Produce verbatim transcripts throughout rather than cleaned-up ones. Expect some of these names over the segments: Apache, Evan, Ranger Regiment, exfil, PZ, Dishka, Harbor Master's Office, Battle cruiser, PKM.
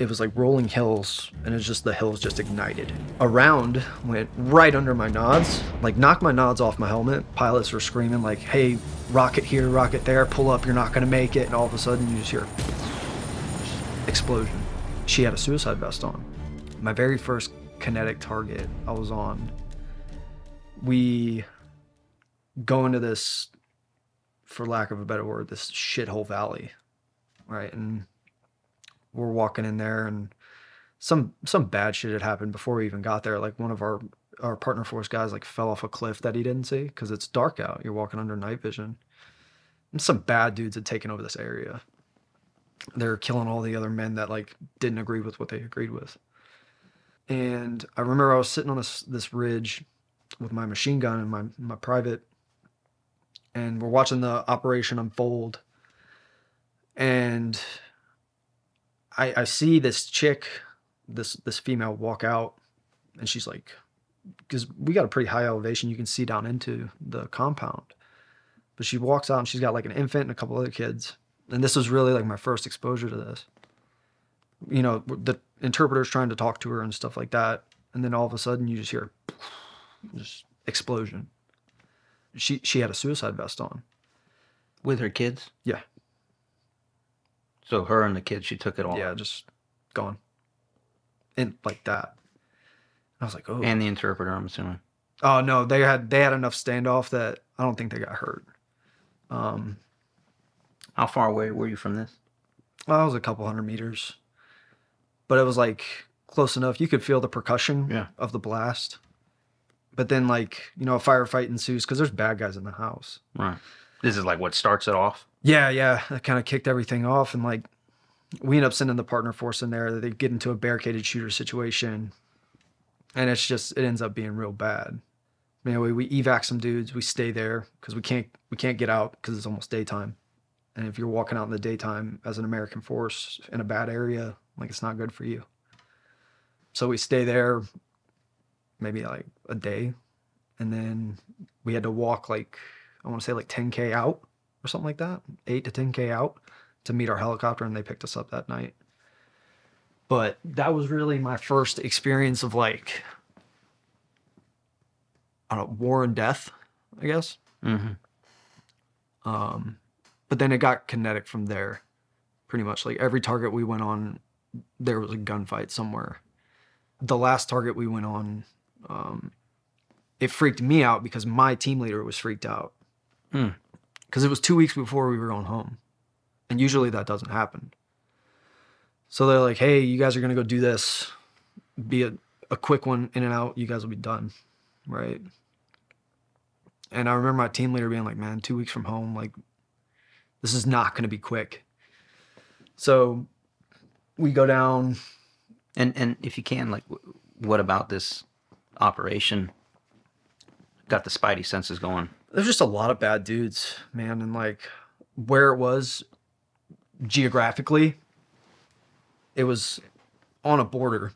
It was like rolling hills, and it's just the hills just ignited. A round went right under my nods, like knocked my nods off my helmet. Pilots were screaming like, hey, rocket here, rocket there, pull up, you're not gonna make it. And all of a sudden you just hear explosion. She had a suicide vest on. My very first kinetic target I was on. We go into this, for lack of a better word, this shithole valley, right? And we're walking in there, and some some bad shit had happened before we even got there. Like one of our our partner force guys like fell off a cliff that he didn't see because it's dark out. You're walking under night vision. And some bad dudes had taken over this area. They're killing all the other men that like didn't agree with what they agreed with. And I remember I was sitting on this this ridge with my machine gun and my my private, and we're watching the operation unfold. And I, I see this chick, this this female walk out, and she's like, because we got a pretty high elevation, you can see down into the compound. But she walks out, and she's got like an infant and a couple other kids. And this was really like my first exposure to this. You know, the interpreter's trying to talk to her and stuff like that. And then all of a sudden you just hear just explosion. She she had a suicide vest on. With her kids? Yeah. So her and the kids, she took it all. Yeah, just gone. And like that. I was like, oh. And the interpreter, I'm assuming. Oh no, they had they had enough standoff that I don't think they got hurt. Um How far away were you from this? Well, I was a couple hundred meters. But it was like close enough. You could feel the percussion yeah. of the blast. But then, like, you know, a firefight ensues because there's bad guys in the house. Right. This is like what starts it off? Yeah, yeah. That kind of kicked everything off. And, like, we end up sending the partner force in there. They get into a barricaded shooter situation. And it's just, it ends up being real bad. Anyway, we evac some dudes. We stay there because we can't, we can't get out because it's almost daytime. And if you're walking out in the daytime as an American force in a bad area, like, it's not good for you. So we stay there maybe like a day, and then we had to walk like, I want to say like ten K out or something like that, eight to ten K out to meet our helicopter, and they picked us up that night. But that was really my first experience of like, I don't know, war and death, I guess. Mm-hmm. Um, but then it got kinetic from there, pretty much. Like every target we went on, there was a gunfight somewhere. The last target we went on, Um, it freaked me out because my team leader was freaked out because mm. it was two weeks before we were going home, and usually that doesn't happen. So they're like, "Hey, you guys are gonna go do this. Be a, a quick one, in and out. You guys will be done, right?" And I remember my team leader being like, "Man, two weeks from home, like, this is not gonna be quick." So we go down, and and if you can, like, what about this operation got the spidey senses going? There's just a lot of bad dudes, man. And like where it was geographically, it was on a border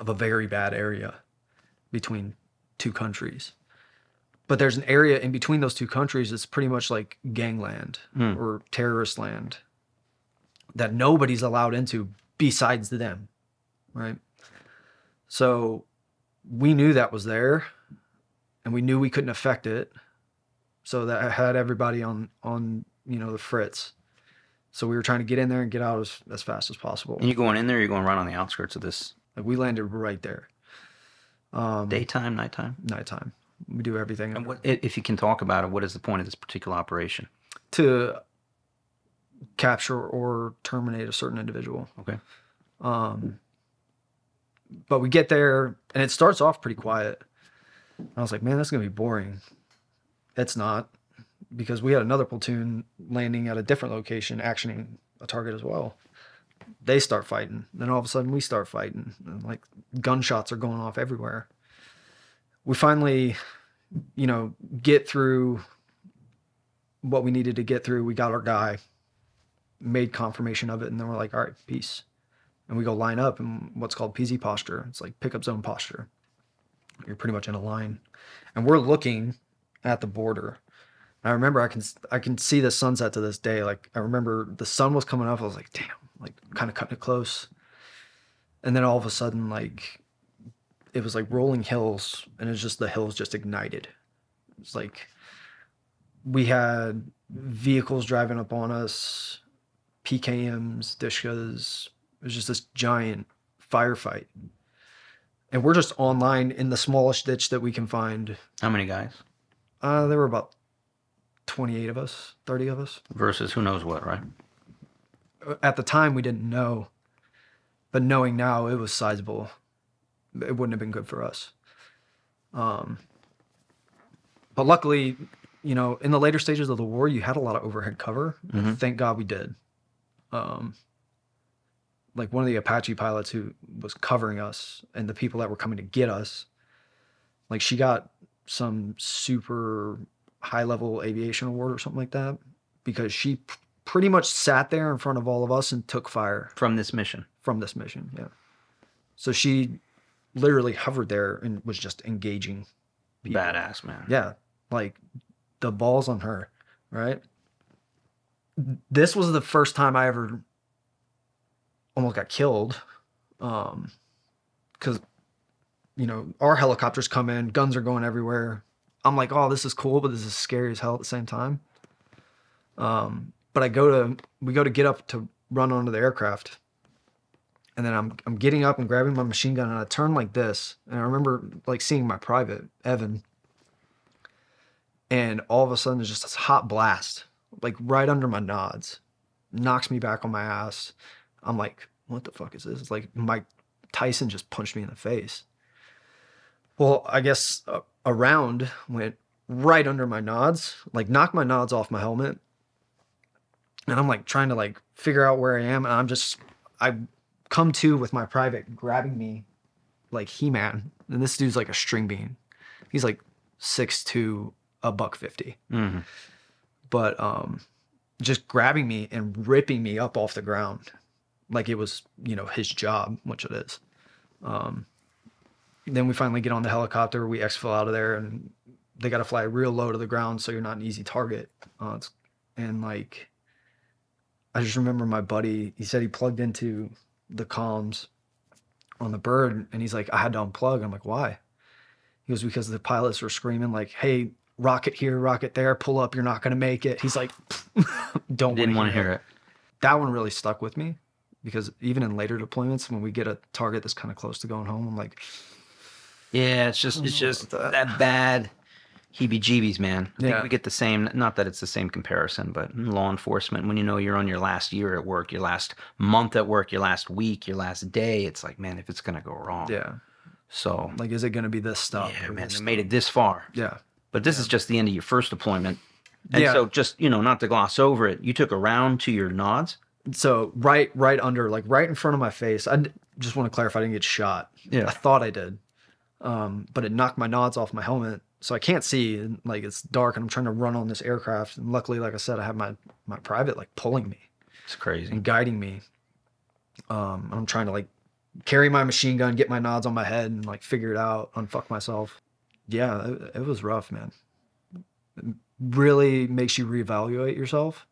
of a very bad area between two countries. But there's an area in between those two countries that's pretty much like gangland mm. or terrorist land that nobody's allowed into besides them, right? So we knew that was there, and we knew we couldn't affect it. So that had everybody on, on you know, the fritz. So we were trying to get in there and get out as, as fast as possible. And you going in there, or you're going right on the outskirts of this? Like, we landed right there. Um, Daytime, nighttime? Nighttime. We do everything. And what, if you can talk about it, what is the point of this particular operation? To capture or terminate a certain individual. Okay. Um, but we get there, and it starts off pretty quiet. I was like, man, that's going to be boring. It's not, because we had another platoon landing at a different location, actioning a target as well. They start fighting. Then all of a sudden, we start fighting. And like, gunshots are going off everywhere. We finally, you know, get through what we needed to get through. We got our guy, made confirmation of it, and then we're like, all right, peace. And we go line up in what's called P Z posture. It's like pickup zone posture. You're pretty much in a line, and we're looking at the border. And I remember I can I can see the sunset to this day. Like, I remember the sun was coming up. I was like, damn, like, kind of cutting it close. And then all of a sudden, like, it was like rolling hills, and it's just the hills just ignited. It's like we had vehicles driving up on us, P K Ms, Dishkas. It was just this giant firefight. And we're just online in the smallest ditch that we can find. How many guys? Uh, there were about twenty-eight of us, thirty of us. Versus who knows what, right? At the time, we didn't know. But knowing now, it was sizable. It wouldn't have been good for us. Um, but luckily, you know, in the later stages of the war, you had a lot of overhead cover. Mm-hmm. And thank God we did. Um, like one of the Apache pilots who was covering us and the people that were coming to get us, like she got some super high-level aviation award or something like that because she p pretty much sat there in front of all of us and took fire. From this mission? From this mission, yeah. So she literally hovered there and was just engaging people. Badass, man. Yeah, like the balls on her, right? This was the first time I ever almost got killed, um, because, you know, our helicopters come in, guns are going everywhere. I'm like, oh, this is cool, but this is scary as hell at the same time. Um, but I go to, we go to get up to run onto the aircraft, and then I'm I'm getting up and grabbing my machine gun, and I turn like this, and I remember like seeing my private Evan, and all of a sudden there's just this hot blast, like right under my nods, knocks me back on my ass. I'm like, what the fuck is this? It's like Mike Tyson just punched me in the face. Well, I guess a, a round went right under my nods, like knocked my nods off my helmet. And I'm like trying to like figure out where I am. And I'm just, I come to with my private grabbing me like He-Man. And this dude's like a string bean. He's like six two, a buck fifty. Mm-hmm. But um, just grabbing me and ripping me up off the ground. Like it was, you know, his job, which it is. Um, then we finally get on the helicopter. We exfil out of there, and they got to fly real low to the ground so you're not an easy target. Uh, it's, and, like, I just remember my buddy, he said he plugged into the comms on the bird, and he's like, I had to unplug. I'm like, why? He goes, because the pilots were screaming, like, hey, rocket here, rocket there, pull up, you're not going to make it. He's like, don't didn't want to hear it. That one really stuck with me. Because even in later deployments, when we get a target that's kind of close to going home, I'm like, yeah, it's just it's just that. that bad heebie-jeebies, man. I yeah. think we get the same, not that it's the same comparison, but in law enforcement, when you know you're on your last year at work, your last month at work, your last week, your last day, it's like, man, if it's going to go wrong. Yeah. So. Like, is it going to be this stuff? Yeah, man, they made it this far. Yeah. But this yeah. is just the end of your first deployment. And yeah. so just, you know, not to gloss over it, you took a round to your nods. So right, right under, like right in front of my face. I just want to clarify, I didn't get shot. Yeah. I thought I did, um, but it knocked my nods off my helmet, so I can't see. And like it's dark, and I'm trying to run on this aircraft. And luckily, like I said, I have my my private like pulling me. It's crazy. And guiding me. Um, I'm trying to like carry my machine gun, get my nods on my head, and like figure it out, unfuck myself. Yeah, it, it was rough, man. It really makes you reevaluate yourself,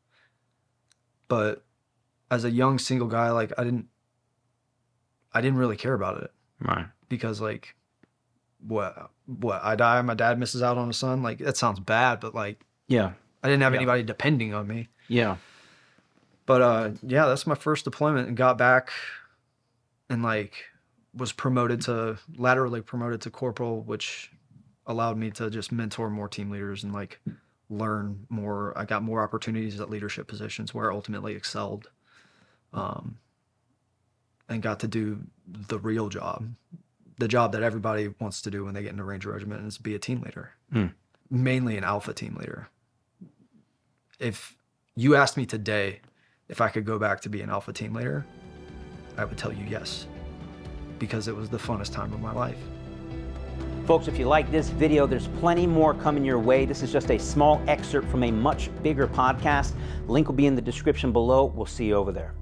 but. As a young single guy, like I didn't, I didn't really care about it, right? Because like, what, what? I die, my dad misses out on a son. Like that sounds bad, but like, yeah, I didn't have yeah. anybody depending on me. Yeah. But uh, yeah, that's my first deployment, and got back, and like, was promoted to laterally promoted to corporal, which allowed me to just mentor more team leaders and like learn more. I got more opportunities at leadership positions where I ultimately excelled. Um, and got to do the real job, the job that everybody wants to do when they get into Ranger Regiment, and is be a team leader, mm. mainly an alpha team leader. If you asked me today if I could go back to be an alpha team leader, I would tell you yes, because it was the funnest time of my life. Folks, if you like this video, there's plenty more coming your way. This is just a small excerpt from a much bigger podcast. Link will be in the description below. We'll see you over there.